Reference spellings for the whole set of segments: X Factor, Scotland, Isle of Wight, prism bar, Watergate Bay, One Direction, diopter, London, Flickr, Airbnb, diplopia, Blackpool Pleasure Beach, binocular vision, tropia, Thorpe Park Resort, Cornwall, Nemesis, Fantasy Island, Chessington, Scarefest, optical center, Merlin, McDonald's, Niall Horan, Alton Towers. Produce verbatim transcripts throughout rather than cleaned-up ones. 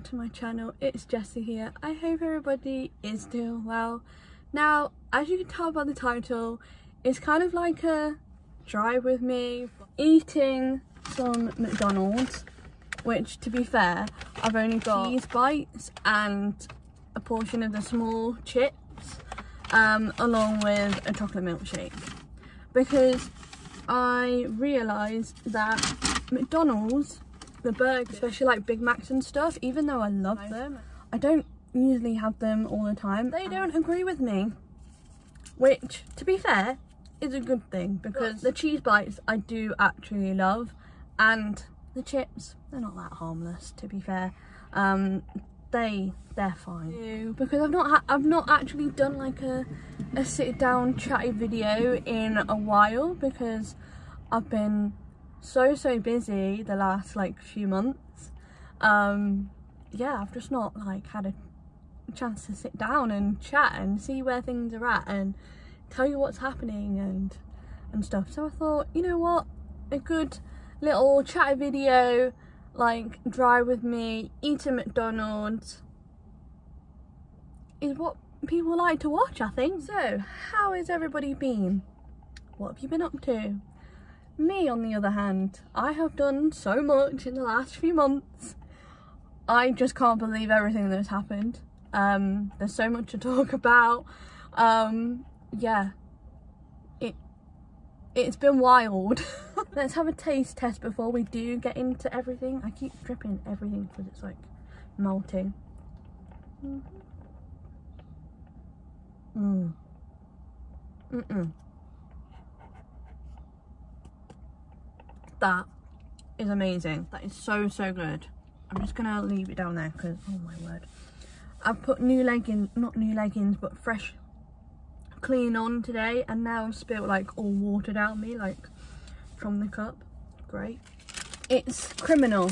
back to my channel. It's Jessie here. I hope everybody is doing well. Now, as you can tell by the title, it's kind of like a drive with me eating some McDonald's, which, to be fair, I've only got cheese bites and a portion of the small chips, um, along with a chocolate milkshake, because I realised that McDonald's, the burgers, especially like Big Macs and stuff, even though I love them, I don't usually have them all the time. They don't agree with me, which, to be fair, is a good thing, because the cheese bites I do actually love, and the chips, they're not that harmless, to be fair. Um, they they're fine, because I've not ha I've not actually done like a a sit down chatty video in a while, because I've been so so busy the last like few months. Um yeah, I've just not like had a chance to sit down and chat and see where things are at and tell you what's happening and and stuff. So I thought, you know what, a good little chatty video, like drive with me eating McDonald's, is what people like to watch, I think. So how has everybody been? What have you been up to? Me, on the other hand, I have done so much in the last few months. I just can't believe everything that's happened. Um, there's so much to talk about. Um, yeah, it it's been wild. Let's have a taste test before we do get into everything. I keep dripping everything because it's like melting. Mm. Mm. Mm-mm. That is amazing. That is so, so good. I'm just gonna leave it down there because, oh my word. I've put new leggings, not new leggings, but fresh, clean on today, and now I've spilled like all water down me, like from the cup. Great. It's criminal.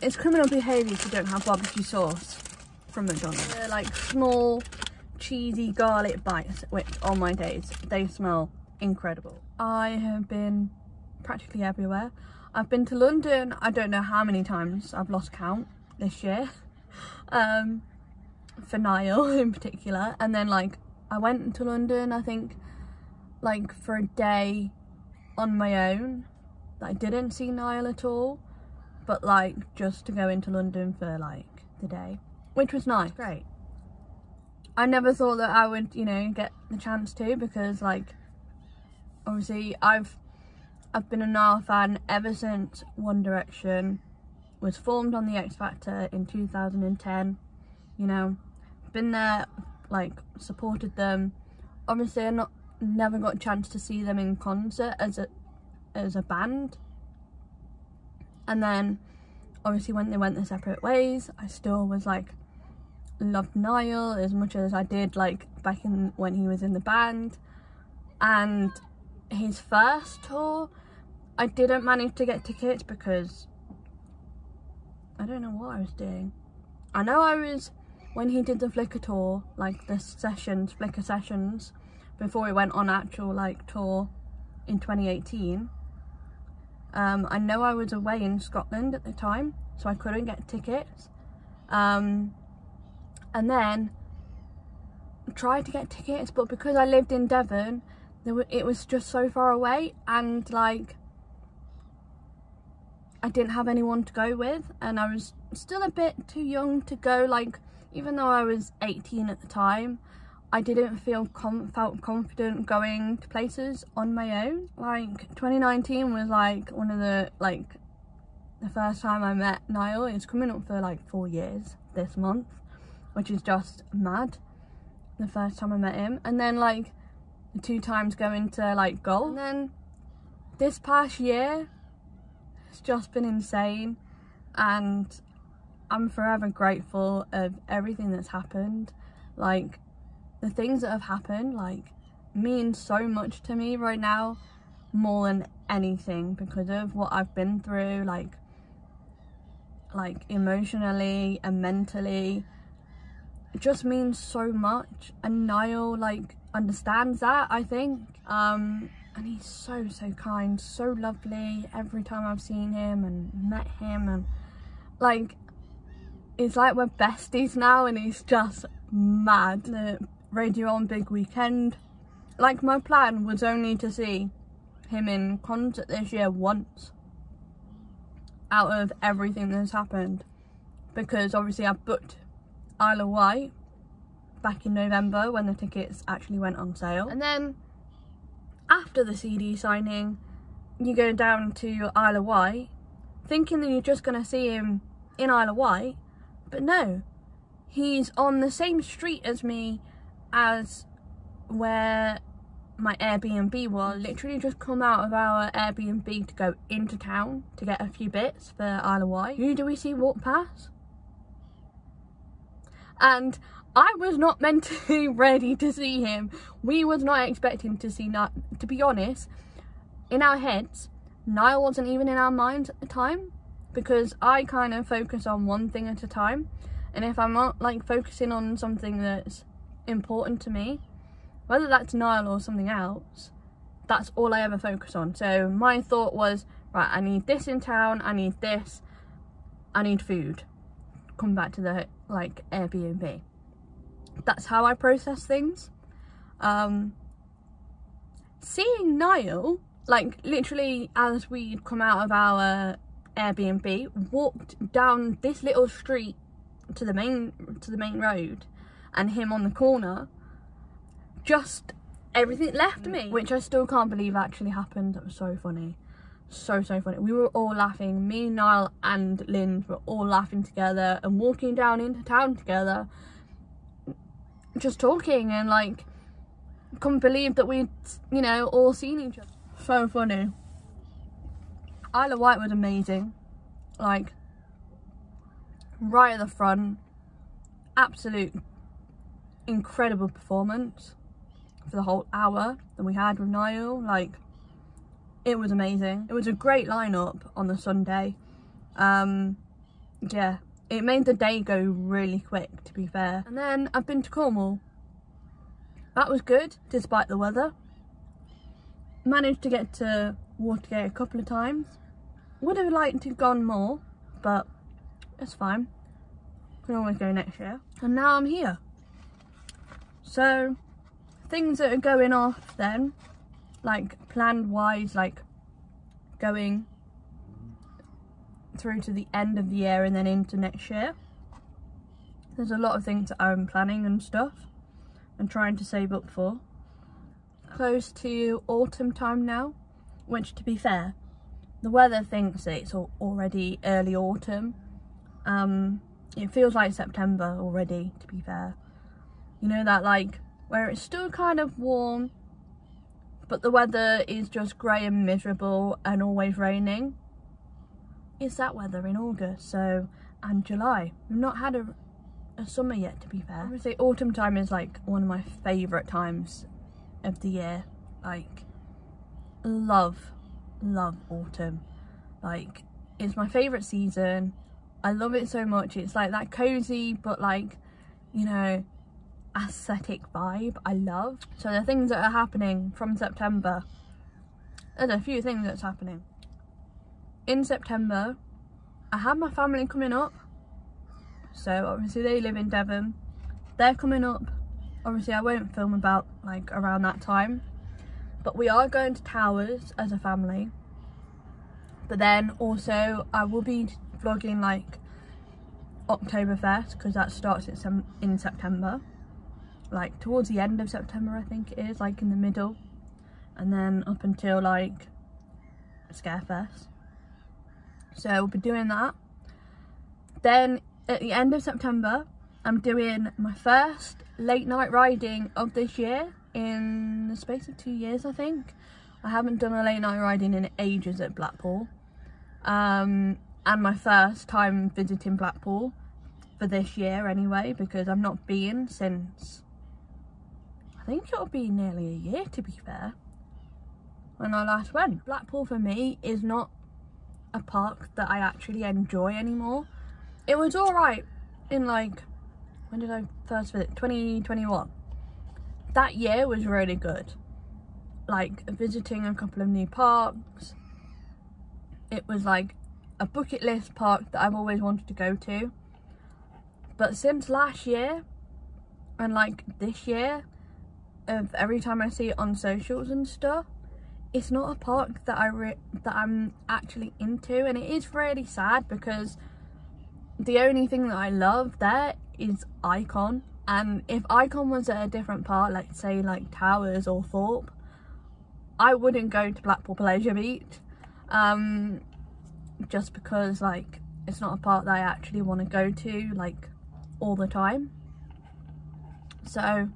It's criminal behaviour if you don't have barbecue sauce from McDonald's. They're like small cheesy garlic bites, which on my days they smell incredible. I have been practically everywhere. I've been to London, I don't know how many times, I've lost count this year, um, for Niall in particular. And then like I went to London, I think like for a day on my own, that I didn't see Niall at all, but like just to go into London for like the day, which was nice. Great. I never thought that I would, you know, get the chance to, because like obviously I've I've been a Niall fan ever since One Direction was formed on the X Factor in two thousand ten. You know, been there, like supported them. Obviously, I'm not. Never got a chance to see them in concert as a as a band, and then obviously when they went their separate ways, I still was like loved Niall as much as I did like back in when he was in the band. And his first tour, I didn't manage to get tickets because I don't know what I was doing. I know I was when he did the Flickr tour, like the sessions, Flickr sessions, before we went on actual like tour in twenty eighteen, um, I know I was away in Scotland at the time, so I couldn't get tickets, um, and then tried to get tickets, but because I lived in Devon, there were, it was just so far away, and like I didn't have anyone to go with, and I was still a bit too young to go, like even though I was eighteen at the time, I didn't feel com felt confident going to places on my own. Like twenty nineteen was like one of the like the first time I met Niall. It's coming up for like four years this month, which is just mad. The first time I met him, and then like two times going to like golf. And then this past year, it's just been insane, and I'm forever grateful of everything that's happened. Like, the things that have happened like mean so much to me right now, more than anything, because of what I've been through, like like emotionally and mentally. It just means so much, and Niall like understands that, I think, um and he's so so kind, so lovely every time I've seen him and met him, and like he's like we're besties now, and he's just mad. The Radio On Big Weekend. Like, my plan was only to see him in concert this year once out of everything that's happened, because obviously I booked Isle of Wight back in November when the tickets actually went on sale, and then after the C D signing you go down to Isle of Wight thinking that you're just going to see him in Isle of Wight, but no, he's on the same street as me as where my Airbnb was. Literally just come out of our Airbnb to go into town to get a few bits for Isle of Wight. Who do we see walk past? And I was not mentally ready to see him. We was not expecting to see Niall. To be honest, in our heads, Niall wasn't even in our minds at the time, because I kind of focus on one thing at a time, and if I'm not like focusing on something that's important to me, whether that's Niall or something else, that's all I ever focus on. So my thought was, right, I need this in town, I need this, I need food. Come back to the, like, Airbnb. That's how I process things. Um, seeing Niall, like, literally as we'd come out of our Airbnb, walked down this little street to the main, to the main road, and him on the corner, just everything left me, which I still can't believe actually happened. That was so funny, so so funny. We were all laughing, me, Niall and Lynn were all laughing together and walking down into town together, just talking, and like, couldn't believe that we'd, you know, all seen each other. So funny. Isle of Wight was amazing, like right at the front, absolute incredible performance for the whole hour that we had with Niall. Like, it was amazing. It was a great lineup on the Sunday. Um yeah, it made the day go really quick, to be fair. And then I've been to Cornwall. That was good despite the weather. Managed to get to Watergate a couple of times. Would have liked to have gone more, but it's fine, can always go next year. And now I'm here. So things that are going off then, like planned wise, like going through to the end of the year and then into next year, there's a lot of things that I'm planning and stuff and trying to save up for. Close to autumn time now, which, to be fair, the weather thinks that it's already early autumn. Um, it feels like September already, to be fair. You know, that, like, where it's still kind of warm, but the weather is just grey and miserable and always raining. It's that weather in August, so, and July. We've not had a, a summer yet, to be fair. I would say autumn time is, like, one of my favourite times of the year. Like, love, love autumn. Like, it's my favourite season. I love it so much. It's, like, that cosy, but, like, you know, aesthetic vibe I love. So the things that are happening from September, there's a few things that's happening in September. I have my family coming up, so obviously they live in Devon, they're coming up. Obviously I won't film about like around that time, but we are going to Towers as a family. But then also I will be vlogging like Oktoberfest, because that starts in September, like towards the end of September I think it is, like in the middle, and then up until like Scarefest. So we'll be doing that. Then at the end of September I'm doing my first late night riding of this year in the space of two years I think. I haven't done a late night riding in ages at Blackpool, um, and my first time visiting Blackpool for this year anyway, because I've not been since, I think it'll be nearly a year to be fair, when I last went. Blackpool for me is not a park that I actually enjoy anymore. It was alright in like, when did I first visit, twenty twenty-one. That year was really good, like visiting a couple of new parks. It was like a bucket list park that I've always wanted to go to. But since last year and like this year, of every time I see it on socials and stuff, it's not a park that I re that I'm actually into, and it is really sad because the only thing that I love there is Icon. And if Icon was at a different park, like say like Towers or Thorpe, I wouldn't go to Blackpool Pleasure Beach, um, just because like it's not a park that I actually want to go to like all the time. So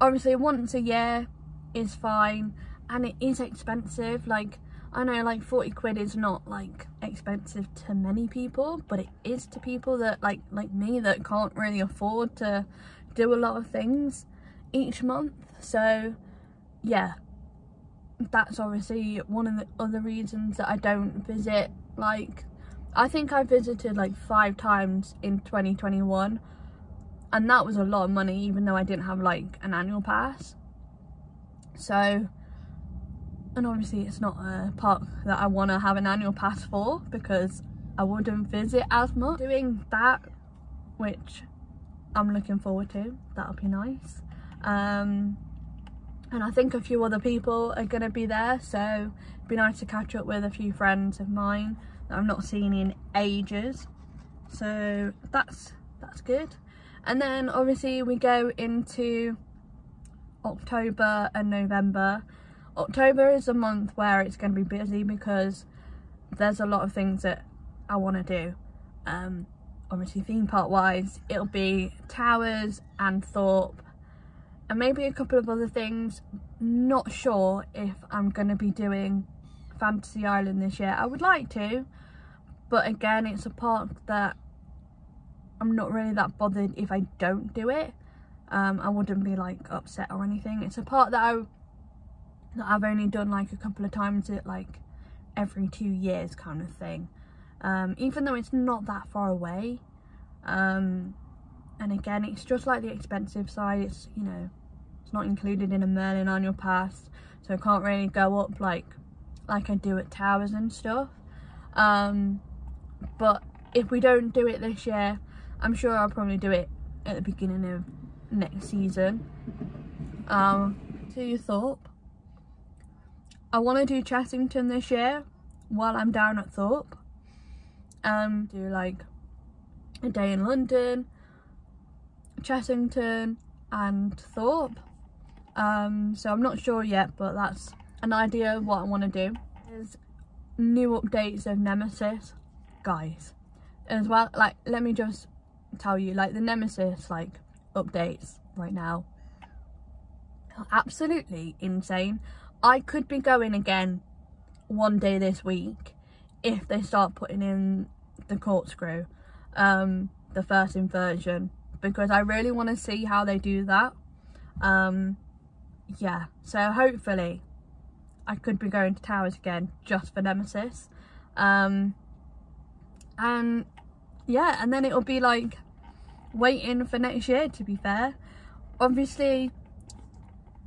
obviously once a year is fine, and it is expensive. Like I know like forty quid is not like expensive to many people, but it is to people that like like me that can't really afford to do a lot of things each month. So yeah, that's obviously one of the other reasons that I don't visit. Like I think I visited like five times in twenty twenty-one, and that was a lot of money even though I didn't have like an annual pass. So, and obviously it's not a park that I want to have an annual pass for because I wouldn't visit as much. Doing that, which I'm looking forward to, that'll be nice. Um, and I think a few other people are going to be there, so it'd be nice to catch up with a few friends of mine that I've not seen in ages. So that's that's good. And then obviously we go into October and November. October is a month where it's going to be busy because there's a lot of things that I want to do. Um, obviously theme park wise, it'll be Towers and Thorpe, and maybe a couple of other things. Not sure if I'm going to be doing Fantasy Island this year. I would like to, but again, it's a park that I'm not really that bothered if I don't do it. Um, I wouldn't be like upset or anything. It's a park that, I, that I've only done like a couple of times at like every two years kind of thing. Um, even though it's not that far away. Um, and again, it's just like the expensive side. It's, you know, it's not included in a Merlin annual pass, so I can't really go up like, like I do at Towers and stuff. Um, but if we don't do it this year, I'm sure I'll probably do it at the beginning of next season. Um, to Thorpe. I want to do Chessington this year while I'm down at Thorpe. Um, do like a day in London, Chessington and Thorpe. Um, so I'm not sure yet, but that's an idea of what I want to do. There's new updates of Nemesis. Guys, as well, like, let me just tell you, like, the Nemesis, like, updates right now are absolutely insane. I could be going again one day this week if they start putting in the corkscrew, um, the first inversion, because I really want to see how they do that. Um, yeah, so hopefully I could be going to Towers again just for Nemesis. Um, and yeah, and then it'll be like waiting for next year, to be fair. Obviously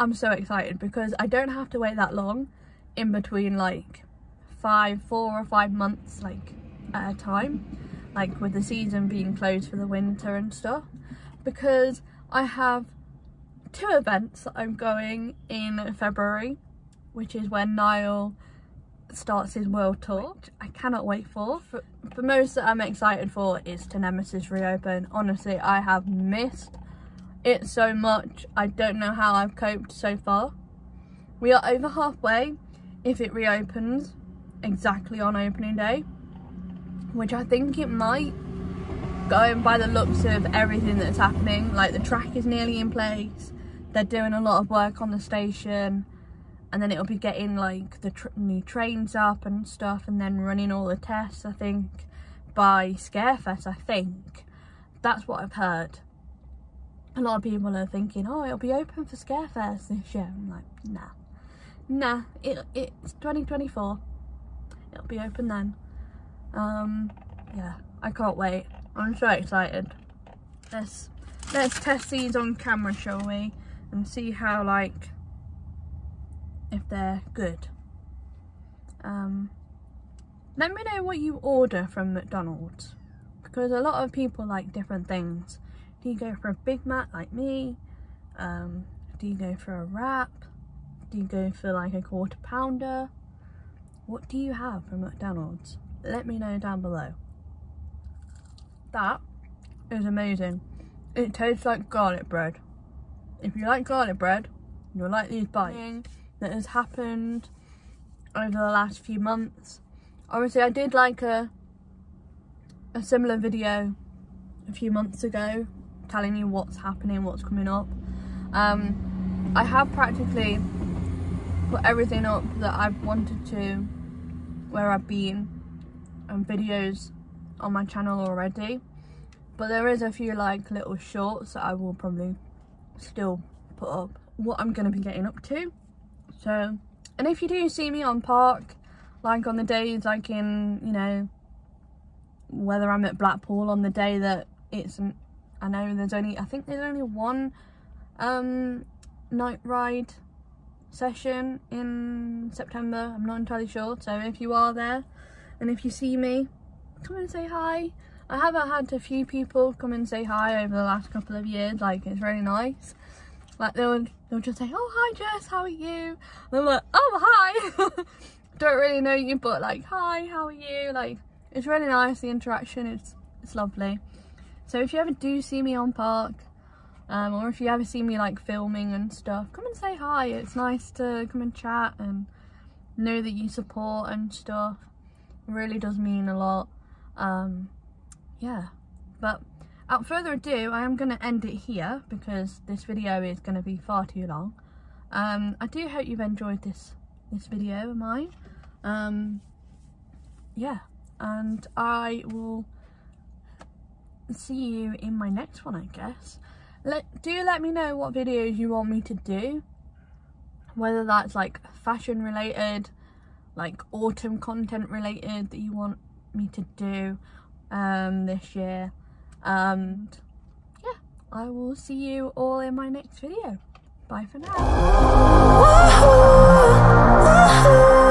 I'm so excited because I don't have to wait that long in between, like five four or five months like at a time, like with the season being closed for the winter and stuff, because I have two events that I'm going in February, which is when Niall starts his world tour. I cannot wait for. for for most that I'm excited for is to Nemesis reopen. Honestly, I have missed it so much. I don't know how I've coped so far. We are over halfway if it reopens exactly on opening day, which I think it might, going by the looks of everything that's happening. Like the track is nearly in place, they're doing a lot of work on the station, and then it'll be getting like the tr new trains up and stuff, and then running all the tests, I think, by Scarefest, I think. That's what I've heard. A lot of people are thinking, oh, it'll be open for Scarefest this year. I'm like, nah. Nah, it, it's twenty twenty-four. It'll be open then. Um, yeah, I can't wait. I'm so excited. Let's, let's test these on camera, shall we? And see how, like, if they're good. Um, let me know what you order from McDonald's, because a lot of people like different things. Do you go for a Big Mac like me? Um, do you go for a wrap? Do you go for like a quarter pounder? What do you have from McDonald's? Let me know down below. That is amazing. It tastes like garlic bread. If you like garlic bread, you'll like these bites. That has happened over the last few months. Obviously, I did like a a similar video a few months ago, telling you what's happening, what's coming up. Um, I have practically put everything up that I've wanted to, where I've been, and videos on my channel already. But there is a few like little shorts that I will probably still put up what I'm going to be getting up to. So, and if you do see me on park, like on the days like in, you know, whether I'm at Blackpool on the day that it's an, I know there's only, I think there's only one um, night ride session in September. I'm not entirely sure. So if you are there and if you see me, come and say hi. I have had a few people come and say hi over the last couple of years. Like, it's really nice. Like, they'll, they'll just say, oh, hi Jess, how are you? And I'm like, oh, hi. Don't really know you, but like, hi, how are you? Like, it's really nice, the interaction, it's, it's lovely. So if you ever do see me on park, um, or if you ever see me like filming and stuff, come and say hi. It's nice to come and chat and know that you support and stuff. It really does mean a lot. Um, yeah, but without further ado, I am going to end it here because this video is going to be far too long. Um, I do hope you've enjoyed this this video of mine. Um, yeah, and I will see you in my next one, I guess. Let, do let me know what videos you want me to do, whether that's like fashion related, like autumn content related that you want me to do um, this year. And yeah, I will see you all in my next video. Bye for now.